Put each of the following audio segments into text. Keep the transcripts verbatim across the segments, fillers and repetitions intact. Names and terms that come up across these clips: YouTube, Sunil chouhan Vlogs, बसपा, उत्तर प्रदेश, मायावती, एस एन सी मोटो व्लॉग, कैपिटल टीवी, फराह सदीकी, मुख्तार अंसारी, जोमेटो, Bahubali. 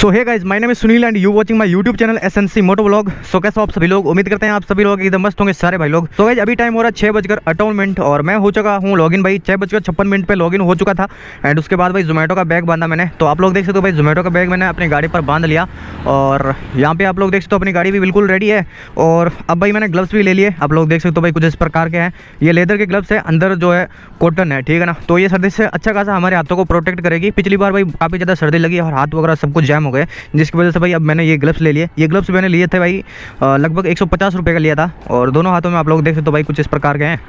So hey guys, my name is Sunil and you watching my YouTube channel एस एन सी मोटो व्लॉग। So कैसे हो आप सभी लोग? उम्मीद करते हैं आप सभी लोग एकदम मस्त होंगे सारे भाई लोग। सो गाइज अभी टाइम हो रहा है छः बजकर अट्ठावन मिनट और मैं हो चुका हूँ लॉगिन भाई। छः बजकर छप्पन मिनट पे लॉगिन हो चुका था एंड उसके बाद भाई जोमेटो का बैग बांधा मैंने। तो आप लोग देख सकते हो भाई, जोमेटो का बैग मैंने अपनी गाड़ी पर बांध लिया और यहाँ पे आप लोग देख सकते हो अपनी गाड़ी भी बिल्कुल रेडी है। और अब भाई मैंने ग्लव्स भी ले लिए। आप लोग देख सकते हो भाई कुछ इस प्रकार के हैं, ये लेदर के ग्लव्स है, अंदर जो है कॉटन है, ठीक है ना। तो ये सर्दी से अच्छा खासा हमारे हाथों को प्रोटेक्ट करेगी। पिछली बार भाई काफ़ी ज़्यादा सर्दी लगी और हाथ वगैरह सब कुछ जैम हो गए, जिसकी वजह से भाई अब मैंने ये ग्लव्स ले लिए। ये ग्लव्स मैंने लिए थे भाई लगभग एक सौ पचास रुपये का लिया था और दोनों हाथों में आप लोग देख सकते हो भाई कुछ इस प्रकार के हैं,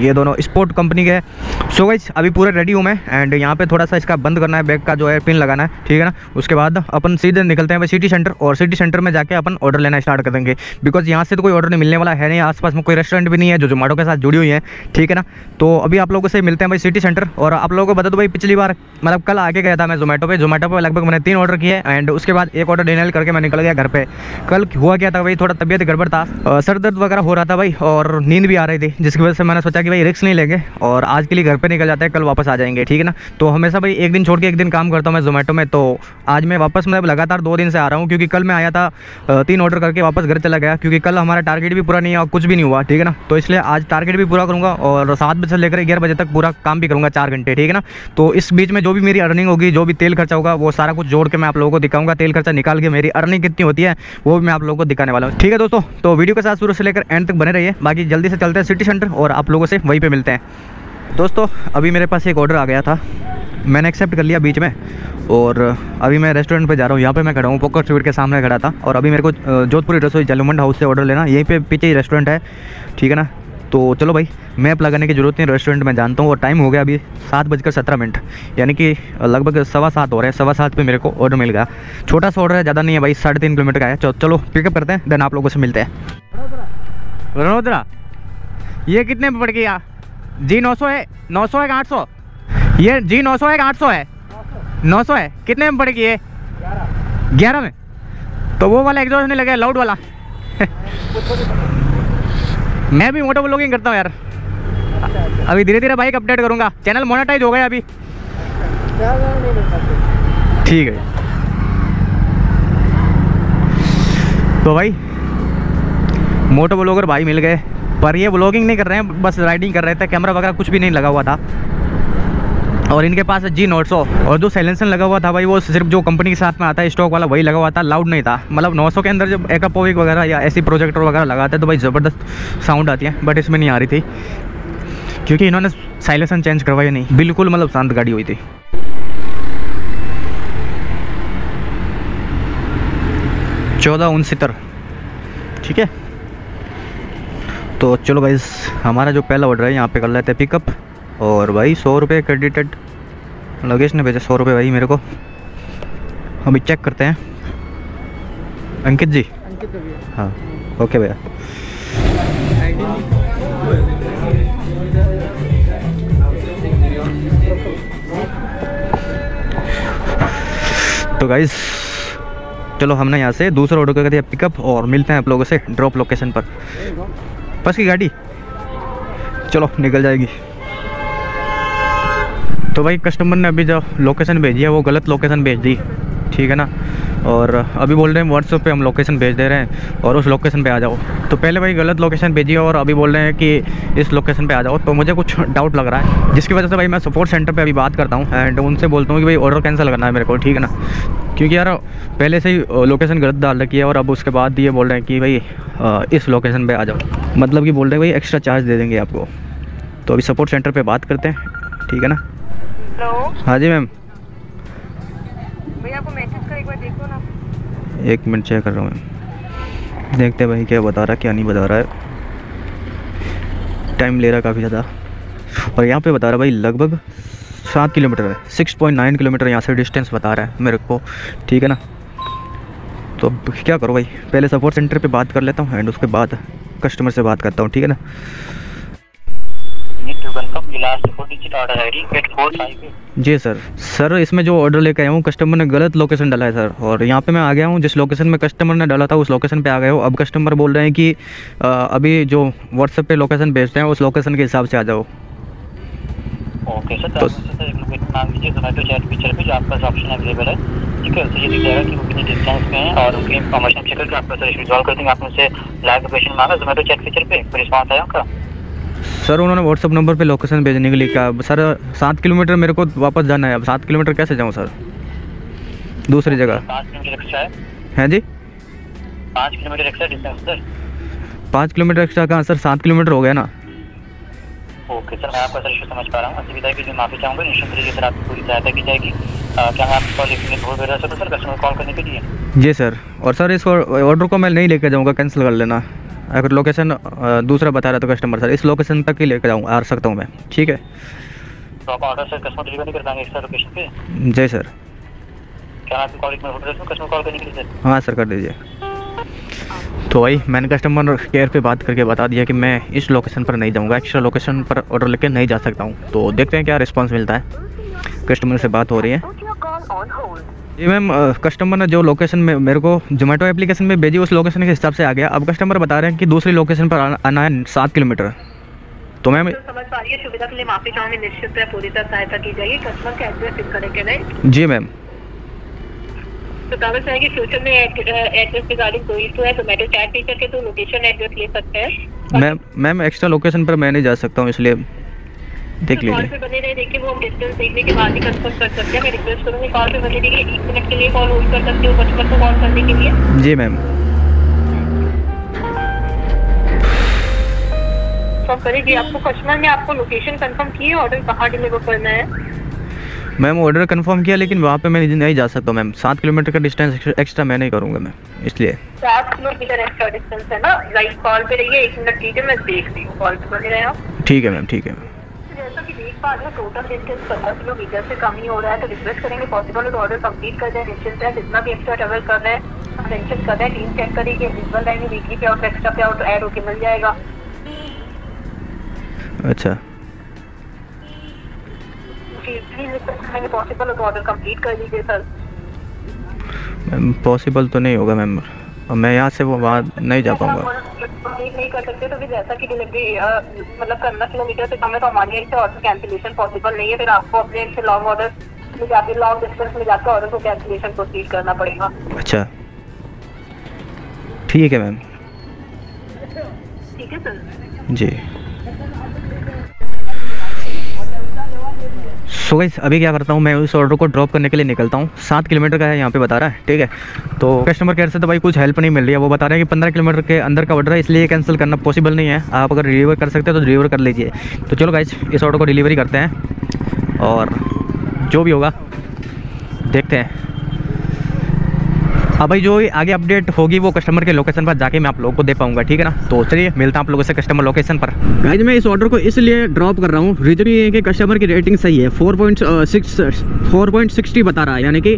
ये दोनों स्पोर्ट कंपनी के हैं। सो गाइस अभी पूरा रेडी हूँ मैं एंड यहाँ पे थोड़ा सा इसका बंद करना है, बैग का जो है पिन लगाना है, ठीक है ना। उसके बाद अपन सीधे निकलते हैं भाई सिटी सेंटर और सिटी सेंटर में जाके अपन ऑर्डर लेना स्टार्ट कर देंगे, बिकॉज यहाँ से तो कोई ऑर्डर नहीं मिलने वाला है नहीं, आसपास में कोई रेस्टोरेंट भी नहीं है जो जोमेटो के साथ जुड़ी हुई है, ठीक है ना। तो अभी आप लोगों से मिलते हैं भाई सिटी सेंटर। और आप लोगों को बता दो भाई पिछली बार मतलब कल आके गया था मैं जोमेटो पर, जोमेटो पर लगभग मैंने तीन ऑर्डर किए एंड उसके बाद एक ऑर्डर डिनाइल करके मैं निकल गया घर पर। कल हुआ क्या था भाई, थोड़ा तबियत गड़बड़ था, सर दर्द वगैरह हो रहा था भाई और नींद भी आ रही थी, जिसकी वजह से मैंने कि भाई रिस्क नहीं लेंगे और आज के लिए घर पे निकल जाते हैं, कल वापस आ जाएंगे, ठीक है ना। तो हमेशा भाई एक दिन छोड़ के एक दिन काम करता हूँ मैं जोमेटो में। तो आज मैं वापस मैं लगातार दो दिन से आ रहा हूँ, क्योंकि कल मैं आया था तीन ऑर्डर करके वापस घर चला गया, क्योंकि कल हमारा टारगेट भी पूरा नहीं हुआ, कुछ भी नहीं हुआ, ठीक है ना। तो इसलिए आज टारगेट भी पूरा करूँगा और सात बजे से लेकर ग्यारह बजे तक पूरा काम भी करूँगा, चार घंटे, ठीक है ना। तो इस बीच में जो भी मेरी अर्निंग होगी, जो भी तेल खर्चा होगा, वो सारा कुछ जोड़ के मैं आप लोगों को दिखाऊंगा। तेल खर्चा निकाल के मेरी अर्निंग कितनी होती है वो भी मैं आप लोगों को दिखाने वाला हूँ, ठीक है दोस्तों। तो वीडियो के साथ शुरू से लेकर एंड तक बने रहिए। बाकी जल्दी से चलते हैं सिटी सेंटर और आप लोगों से वहीं पे मिलते हैं। दोस्तों अभी मेरे पास एक ऑर्डर आ गया था, मैंने एक्सेप्ट कर लिया बीच में और अभी मैं रेस्टोरेंट पे जा रहा हूँ। यहाँ पे मैं खड़ा हूँ, पोकर स्ट्रीट के सामने खड़ा था और अभी मेरे को जोधपुरी रसोई जलमंड हाउस से ऑर्डर लेना, यहीं पे पीछे ही रेस्टोरेंट है, ठीक है ना। तो चलो भाई मैप लगाने की ज़रूरत नहीं, रेस्टोरेंट में जानता हूँ। और टाइम हो गया अभी सात बजकर सत्रह मिनट यानी कि लगभग सवा सात हो रहे हैं, सवा सात पे मेरे को ऑर्डर मिल गया। छोटा सा ऑर्डर है, ज़्यादा नहीं है भाई, साढ़े तीन किलोमीटर का है। चलो पिकअप करते हैं, देन आप लोगों से मिलते हैं। वडोदरा ये कितने में पड़ गया जी? नौ सौ है, नौ सौ है आठ सौ? ये जी नौ सौ है आठ सौ है? नौ सौ है। कितने में पड़ गई ये? ग्यारह में। तो वो वाला एग्जॉस्ट नहीं लगा, लाउड वाला मैं भी मोटो ब्लॉगिंग करता हूँ यार। अच्छा, अभी धीरे धीरे बाइक अपडेट करूँगा, चैनल मोनेटाइज हो गया अभी, ठीक है। तो भाई मोटो ब्लॉगर भाई मिल गए, पर ये ब्लॉगिंग नहीं कर रहे हैं, बस राइडिंग कर रहे थे, कैमरा वगैरह कुछ भी नहीं लगा हुआ था। और इनके पास जी नोट सौ और जो साइलेंसर लगा हुआ था भाई वो सिर्फ जो कंपनी के साथ में आता है स्टॉक वाला वही लगा हुआ था, लाउड नहीं था। मतलब नौ सौ के अंदर जब एकापोविक वगैरह या ऐसी प्रोजेक्टर वगैरह लगाते हैं तो भाई ज़बरदस्त साउंड आती है, बट इसमें नहीं आ रही थी क्योंकि इन्होंने साइलेंसर चेंज करवाया नहीं, बिल्कुल मतलब शांत गाड़ी हुई थी। चौदह उनसत्तर, ठीक है। तो चलो भाई हमारा जो पहला ऑर्डर है यहाँ पे कर लेते हैं पिकअप। और भाई सौ रुपये क्रेडिटेड, लगेज ने भेजा सौ रुपये भाई मेरे को। अभी चेक करते हैं। अंकित जी, अंकित भैया, हाँ ओके भैया। तो गाइस चलो हमने यहाँ से दूसरा ऑर्डर कर दिया पिकअप और मिलते हैं आप लोगों से ड्रॉप लोकेशन पर। बस की गाड़ी चलो निकल जाएगी। तो भाई कस्टमर ने अभी जो लोकेशन भेजी है वो गलत लोकेशन भेज दी, ठीक है ना। और अभी बोल रहे हैं व्हाट्सएप पे हम लोकेशन भेज दे रहे हैं और उस लोकेशन पे आ जाओ। तो पहले भाई गलत लोकेशन भेजी और अभी बोल रहे हैं कि इस लोकेशन पे आ जाओ, तो मुझे कुछ डाउट लग रहा है, जिसकी वजह से भाई मैं सपोर्ट सेंटर पे अभी बात करता हूँ एंड उनसे बोलता हूँ कि भाई ऑर्डर कैंसिल करना है मेरे को, ठीक है ना। क्योंकि यार पहले से ही लोकेशन गलत डाल रखी है और अब उसके बाद ये बोल रहे हैं कि भाई इस लोकेशन पर आ जाओ, मतलब कि बोल रहे हैं भाई एक्स्ट्रा चार्ज दे देंगे आपको। तो अभी सपोर्ट सेंटर पर बात करते हैं, ठीक है ना। हाँ जी मैम, भैया आपको मैसेज का एक बार देखो ना। एक मिनट चेक कर रहा हूँ मैम, देखते हैं भाई क्या बता रहा है क्या नहीं बता रहा है, टाइम ले रहा है काफ़ी ज़्यादा। और यहाँ पे बता रहा है भाई लगभग सात किलोमीटर है, सिक्स पॉइंट नाइन किलोमीटर यहाँ से डिस्टेंस बता रहा है मेरे को, ठीक है ना। तो क्या करो भाई, पहले सपोर्ट सेंटर पे बात कर लेता हूँ एंड उसके बाद कस्टमर से बात करता हूँ, ठीक है ना। जी सर, सर इसमें जो ऑर्डर लेके आया हूँ कस्टमर ने गलत लोकेशन डाला है सर, और यहाँ पे मैं आ गया हूँ जिस लोकेशन में कस्टमर ने डाला था उस लोकेशन पे आ गया हूँ। अब कस्टमर बोल रहे हैं कि आ, अभी जो व्हाट्सएप पे लोकेशन भेजते हैं उस लोकेशन के हिसाब से आ जाओ। ओके सर, तो और उनकी इन्फॉर्मेशन चेक करके आपका सर रिजॉल्व कर देंगे। आपने उसे लाइव लोकेशन मांगा ज़ोमैटो चैट फीचर पे, फिर रिस्पॉन्स आया उनका। सर उन्होंने व्हाट्सअप नंबर पे लोकेशन भेजने के लिए कहा। सर सात किलोमीटर मेरे को वापस जाना है। अब सात किलोमीटर कैसे जाऊँ सर दूसरी जगह? पाँच किलोमीटर एक्स्ट्रा है। हैं जी, पाँच किलोमीटर एक्स्ट्रा डिस्टेंस सर। पाँच किलोमीटर एक्स्ट्रा कहाँ सर, सात किलोमीटर हो गया ना। ओके सर, मैं आपका सर इशू समझ पा रहा हूँ। अच्छी विधायक जो माफ़ी चाहूँगा, निश्चित तरीके से आपकी पूरी सहायता की जाएगी। क्या मैं आपको लिखने बहुत बेहतर सकता सर कस्टमर कॉल करने के लिए? जी सर। और सर इस ऑर्डर को मैं नहीं लेकर जाऊँगा, कैंसिल कर लेना। अगर लोकेशन दूसरा बता रहा तो कस्टमर सर इस लोकेशन तक ही लेकर जाऊँगा, आ सकता हूँ मैं, ठीक है? तो आप ऑर्डर सर कस्टमर डिलीवर नहीं कर पाएंगे एक्स्ट्रा लोकेशन पर? जी सर। क्या आपकी कॉल कस्टमर कॉल करने के लिए? सर हाँ सर, कर दीजिए। तो भाई मैंने कस्टमर केयर पे बात करके बता दिया कि मैं इस लोकेशन पर नहीं जाऊंगा, एक्स्ट्रा लोकेशन पर ऑर्डर लेके नहीं जा सकता हूं। तो देखते हैं क्या रिस्पांस मिलता है। कस्टमर से बात हो रही है। जी मैम, कस्टमर ने जो लोकेशन में मेरे को जोमेटो एप्लीकेशन में भेजी उस लोकेशन के हिसाब से आ गया। अब कस्टमर बता रहे हैं कि दूसरी लोकेशन पर आना है सात किलोमीटर। तो मैम समझ पा रही है, सुविधा के लिए माफ़ी चाहूँगी। निश्चित है पूरी तरह सहायता की जाएगी। कस्टमर का एड्रेस पिक करेंगे। जी मैम। तो काबिल है कि फ्यूचर में एड्रेस रिगार्डिंग कोई तो है जोमेटो चैट फीचर के तो लोकेशन एड्रेस ले सकते हैं। मैम मैम एक्स्ट्रा लोकेशन पर मैं नहीं जा सकता हूँ, इसलिए देख लीजिए। कॉल पे बने रहे, देखिए वो हम डिस्टेंस देखने के बाद ही कंफर्म कर सकते हैं। मैं रिक्वेस्ट करूँगी कॉल पे बने रहिए, एक मिनट के लिए कॉल होल्ड कर सकते हो कस्टमर को कॉल करने के लिए? जी मैम। तो करिए, आपको कस्टमर ने आपको लोकेशन कन्फर्म की है, ऑर्डर कहाँ डिलीवर करना है? मैम ऑर्डर कंफर्म किया, लेकिन वहाँ पे मैं नहीं जा सकता मैम। सात किलोमीटर का डिस्टेंस एक्स्ट्रा मैं नहीं करूँगा मैं, इसलिए सात किलोमीटर एक्स्ट्रा डिस्टेंस है ना। लाइक कॉल पे रहिए एक मिनट, ठीक है? मैं देख रही हूँ, कॉल पे बने रहे आप। ठीक है मैम, ठीक है। तो जैसा कि देख पा रहे हो टोटल डिस्टेंस पंद्रह किलोमीटर से कम ही हो रहा है। तो रिक्वेस्ट करेंगे पॉसिबल तो ऑर्डर कम्प्लीट कर दें। निश्चित है जितना भी एक्स्ट्रा ट्रेवल कर रहे हैं हम मेंशन कर रहे हैं। टीम चेक करेगी, एलिजिबल रहेंगे, weekly pay out extra pay out add होके मिल जाएगा। अच्छा पॉसिबल ऑर्डर कंप्लीट कर दीजिए सर। मैम पॉसिबल तो नहीं होगा मैम, मैं यहाँ से वो वहाँ नहीं जा पाऊँगा। नहीं कर सकते तो फिर जैसा कि डिलीवरी मतलब पंद्रह किलोमीटर से कम है तो हमारे यहाँ से ऑर्डर कैंसिलेशन पॉसिबल नहीं है। फिर आपको अपने लॉन्ग ऑर्डर में जाके लॉन्ग डिस्टेंस में जाकर ऑर्डर को कैंसिलेशन प्रोसीड करना पड़ेगा। अच्छा ठीक है मैम। ठीक है सर जी। तो गाइस अभी क्या करता हूँ मैं, उस ऑर्डर को ड्रॉप करने के लिए निकलता हूँ। सात किलोमीटर का है यहाँ पे बता रहा है, ठीक है? तो कस्टमर केयर से तो भाई कुछ हेल्प नहीं मिल रही है। वो बता रहे हैं कि पंद्रह किलोमीटर के अंदर का ऑर्डर है, इसलिए कैंसिल करना पॉसिबल नहीं है। आप अगर डिलीवर कर सकते हैं तो डिलीवर कर लीजिए। तो चलो गाइस इस ऑर्डर को डिलीवरी करते हैं और जो भी होगा देखते हैं। हाँ भाई, जो आगे अपडेट होगी वो कस्टमर के लोकेशन पर जाके मैं आप लोगों को दे पाऊंगा, ठीक है ना? तो चलिए मिलता हूँ आप लोगों से कस्टमर लोकेशन पर। गाइस मैं इस ऑर्डर को इसलिए ड्रॉप कर रहा हूँ, रीजन ये है कि कस्टमर की रेटिंग सही है। Four point six four point sixty बता रहा है, यानी कि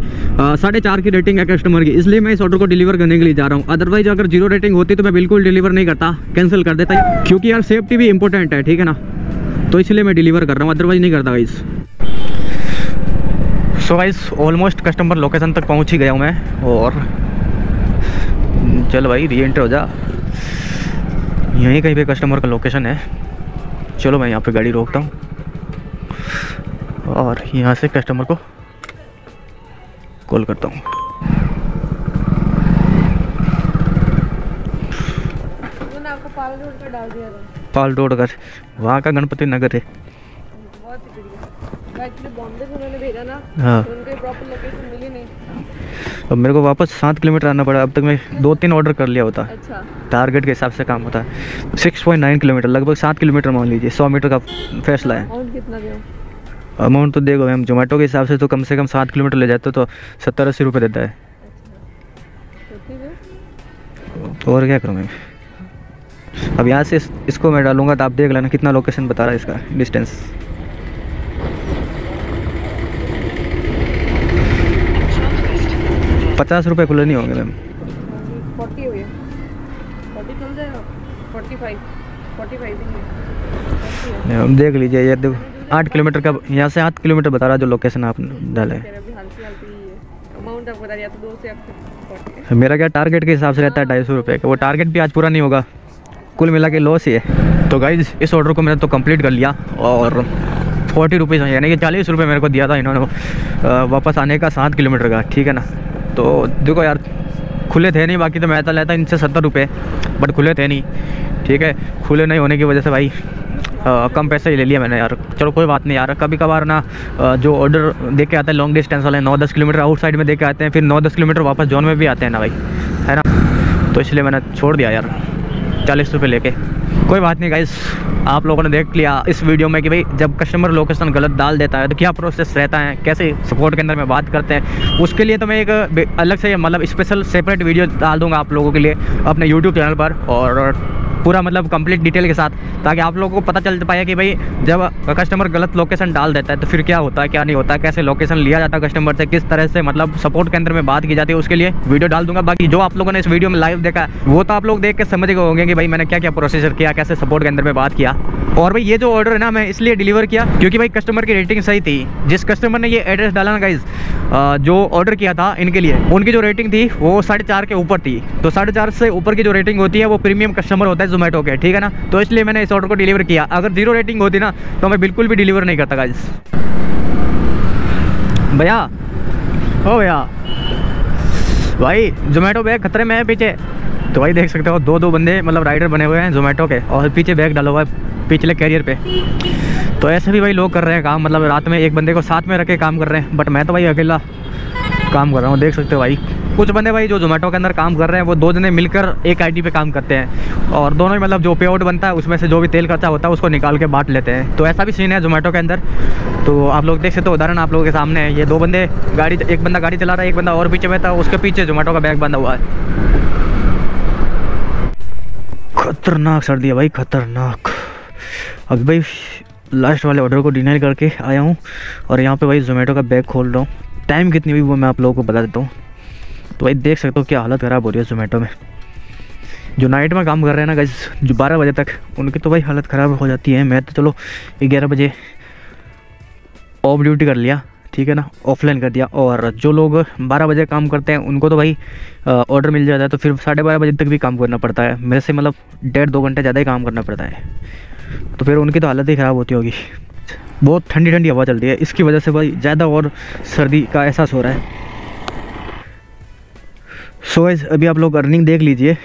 साढ़े चार की रेटिंग है कस्टमर की। इसलिए मैं इस ऑर्डर को डिलीवर करने के लिए जा रहा हूँ। अदरवाइज अगर जीरो रेटिंग होती तो मैं बिल्कुल डिलीवर नहीं करता, कैंसिल कर देता, क्योंकि यार सेफ्टी भी इंपॉर्टेंट है, ठीक है ना? तो इसलिए मैं डिलीवर कर रहा हूँ, अदरवाइज नहीं करता guys. So guys almost customer location तक पहुंच ही गया हूं मैं। और चल भाई री एंटर हो जा, यहीं कहीं पे कस्टमर का लोकेशन है। चलो मैं यहां पे गाड़ी रोकता हूं और यहां से कस्टमर को कॉल करता हूं। मैंने आपको पाल रोड पे डाल दिया था। पाल रोड का वहाँ का गणपति नगर है। बॉम्बे से मैंने भेजा ना, हाँ। तो उनके प्रॉपर लोकेशन मिली नहीं। अब मेरे को वापस सात किलोमीटर आना पड़ा। अब तक मैं दो तीन ऑर्डर कर लिया होता। अच्छा। टारगेट के हिसाब से काम होता है। सिक्स पॉइंट नाइन किलोमीटर, लगभग सात किलोमीटर मान लीजिए, सौ मीटर का फैसला है। अमाउंट कितना देगा? अमाउंट तो देखो मैम, जोमेटो के हिसाब से तो कम से कम सात किलोमीटर ले जाते तो सत्तर अस्सी रुपये देता है। और क्या करूँ मैम, अब यहाँ से इसको मैं डालूँगा तो आप देख लेना कितना लोकेशन बता रहा है इसका डिस्टेंस। पचास रुपये खुले नहीं होंगे मैम। फोर्टी हो गया, फोर्टी चल जाएगा, फोर्टी फाइव, फोर्टी फाइव भी है। देख लीजिए यार, देखो आठ किलोमीटर का यहाँ से आठ किलोमीटर बता रहा जो लोकेशन आपने डाला है। अमाउंट आप बता दिया तो दो से फोर्टी। मेरा क्या टारगेट के हिसाब से रहता है ढाई सौ रुपये का, वो टारगेट भी आज पूरा नहीं होगा। कुल मिला के लॉस ही है। तो गाइज इस ऑर्डर को मैंने तो कम्प्लीट कर लिया और फोर्टी रुपीज़ यानी कि चालीस रुपये मेरे को दिया था इन्होंने वापस आने का सात किलोमीटर का, ठीक है ना। तो देखो यार खुले थे नहीं, बाकी तो मैं तो लेता इनसे सत्तर रुपये, बट खुले थे नहीं, ठीक है। खुले नहीं होने की वजह से भाई आ, कम पैसे ही ले लिया मैंने यार। चलो कोई बात नहीं यार, कभी कभार ना जो ऑर्डर दे के आते हैं लॉन्ग डिस्टेंस वाले, नौ दस किलोमीटर आउटसाइड में दे के आते हैं, फिर नौ दस किलोमीटर वापस जोन में भी आते हैं ना भाई, है ना। तो इसलिए मैंने छोड़ दिया यार चालीस रुपये लेके। कोई बात नहीं गाइस, आप लोगों ने देख लिया इस वीडियो में कि भाई जब कस्टमर लोकेशन गलत डाल देता है तो क्या प्रोसेस रहता है, कैसे सपोर्ट के अंदर में बात करते हैं। उसके लिए तो मैं एक अलग से मतलब स्पेशल सेपरेट वीडियो डाल दूँगा आप लोगों के लिए अपने यूट्यूब चैनल पर, और पूरा मतलब कंप्लीट डिटेल के साथ, ताकि आप लोगों को पता चल पाए कि भाई जब कस्टमर गलत लोकेशन डाल देता है तो फिर क्या होता है, क्या नहीं होता, कैसे लोकेशन लिया जाता है कस्टमर से, किस तरह से मतलब सपोर्ट के अंदर में बात की जाती है। उसके लिए वीडियो डाल दूंगा। बाकी जो आप लोगों ने इस वीडियो में लाइव देखा है वो तो आप लोग देख के समझ गए होंगे कि भाई मैंने क्या क्या प्रोसीजर किया, कैसे सपोर्ट के अंदर में बात किया। और भाई ये जो ऑर्डर है ना मैं इसलिए डिलीवर किया क्योंकि भाई कस्टमर की रेटिंग सही थी। जिस कस्टमर ने ये एड्रेस डाला ना गाइज, जो ऑर्डर किया था इनके लिए, उनकी जो रेटिंग थी वो साढ़े चार के ऊपर थी। तो साढ़े चार से ऊपर की जो रेटिंग होती है वो प्रीमियम कस्टमर होता है ज़ोमैटो के, ठीक है ना। तो इसलिए मैंने इस ऑर्डर को डिलीवर किया। अगर जीरो रेटिंग होती ना तो मैं बिल्कुल भी डिलीवर नहीं करता गाइज। भैया ओ भैया भाई ज़ोमैटो बैग खतरे में है पीछे, तो भाई देख सकते हो दो दो बंदे मतलब राइडर बने हुए हैं ज़ोमैटो के और पीछे बैग डाला हुआ है पिछले कैरियर पे। तो ऐसे भी भाई लोग कर रहे हैं काम, मतलब रात में एक बंदे को साथ में रख के काम कर रहे हैं, बट मैं तो भाई अकेला काम कर रहा हूँ। देख सकते हो भाई कुछ बंदे भाई जो ज़ोमैटो के अंदर काम कर रहे हैं वो दो जने मिलकर एक आईडी पे काम करते हैं और दोनों ही मतलब जो पे आउट बनता है उसमें से जो भी तेल खर्चा होता है उसको निकाल के बांट लेते हैं। तो ऐसा भी सीन है ज़ोमैटो के अंदर। तो आप लोग देख सकते हो, उदाहरण आप लोगों के सामने है। ये दो बंदे गाड़ी, एक बंदा गाड़ी चला रहा है, एक बंदा और पीछे बैठा है, उसके पीछे ज़ोमैटो का बैग बंधा हुआ है। खतरनाक सर्दी है भाई, खतरनाक। अभी भाई लास्ट वाले ऑर्डर को डिनाइल करके आया हूँ और यहाँ पे भाई ज़ोमैटो का बैग खोल रहा हूँ। टाइम कितनी हुई वो मैं आप लोगों को बता देता हूँ। तो भाई देख सकते हो क्या हालत ख़राब हो रही है ज़ोमैटो में। जो नाइट में काम कर रहे हैं ना गाइस, जो बारह बजे तक, उनकी तो भाई हालत ख़राब हो जाती है। मैं तो चलो ग्यारह बजे ऑफ ड्यूटी कर लिया, ठीक है ना, ऑफलाइन कर दिया। और जो लोग बारह बजे काम करते हैं उनको तो भाई ऑर्डर मिल जाता है तो फिर साढ़े बारह बजे तक भी काम करना पड़ता है। मेरे से मतलब डेढ़ दो घंटे ज़्यादा ही काम करना पड़ता है, तो फिर उनकी तो हालत ही ख़राब होती होगी। बहुत ठंडी ठंडी हवा चल रही है, इसकी वजह से भाई ज़्यादा और सर्दी का एहसास हो रहा है। सो गाइस अभी आप लोग अर्निंग देख लीजिए।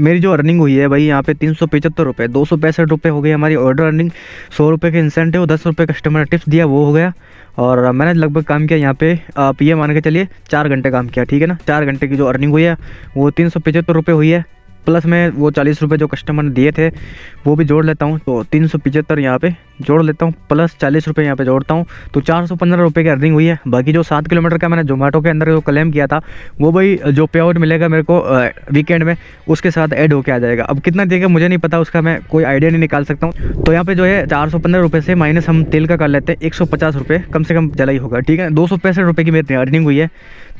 मेरी जो अर्निंग हुई है भाई यहाँ पे तीन सौ पचहत्तर रुपये, दो सौ पैंसठ रुपये हो गई हमारी ऑर्डर अर्निंग। सौ रुपये के इंसेंटिव, दस रुपये कस्टमर टिप्स दिया वो हो गया। और मैंने लगभग काम किया यहाँ पे आप ये मान के चलिए चार घंटे काम किया, ठीक है ना। चार घंटे की जो अर्निंग हुई है वो तीन सौ पचहत्तर रुपये हुई है, प्लस मैं वो चालीस रुपये जो कस्टमर ने दिए थे वो भी जोड़ लेता हूँ। तो तीन सौ पचहत्तर यहाँ पे जोड़ लेता हूँ प्लस चालीस रुपये यहाँ पे जोड़ता हूँ, तो चार सौ पंद्रह रुपये की अर्निंग हुई है। बाकी जो सात किलोमीटर का मैंने ज़ोमैटो के अंदर जो क्लेम किया था वो भाई जो पे आउट मिलेगा मेरे को वीकेंड में उसके साथ ऐड होके आ जाएगा। अब कितना देगा मुझे नहीं पता, उसका मैं कोई आइडिया नहीं निकाल सकता हूँ। तो यहाँ पर जो है चार सौ पंद्रह रुपये से माइनस हम तेल का कर लेते हैं, एक सौ पचास रुपये कम से कम चला ही होगा, ठीक है। दो सौ पैंसठ रुपये की मेरी अर्निंग हुई है।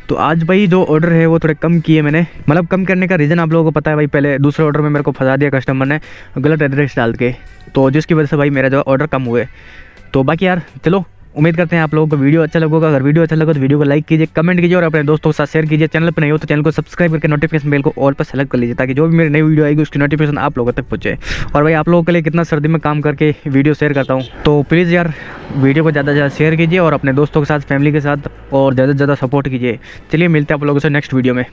तो आज भाई जो ऑर्डर है वो थोड़े कम किए मैंने, मतलब कम करने का रीज़न आप लोगों को पता है भाई। पहले दूसरे ऑर्डर में मेरे को फंसा दिया कस्टमर ने गलत एड्रेस डाल के, तो जिसकी वजह से भाई मेरा जो ऑर्डर कम हुए। तो बाकी यार चलो उम्मीद करते हैं आप लोगों को वीडियो अच्छा लगेगा। अगर वीडियो अच्छा लगा तो वीडियो को लाइक कीजिए, कमेंट कीजिए और अपने दोस्तों के साथ शेयर कीजिए। चैनल पर नहीं हो तो चैनल को सब्सक्राइब करके नोटिफिकेशन बेल को ऑल पर सेलेक्ट कर लीजिए, ताकि जो भी मेरी नई वीडियो आएगी उसकी नोटिफिकेशन आप लोगों तक पहुंचे। और भाई आप लोगों के लिए कितना सर्दी में काम करके वीडियो शेयर करता हूँ, तो प्लीज़ यार वीडियो को ज़्यादा से ज़्यादा शेयर कीजिए और अपने दोस्तों के साथ, फैमिली के साथ, और ज़्यादा से ज़्यादा सपोर्ट कीजिए। चलिए मिलते हैं आप लोगों से नेक्स्ट वीडियो में।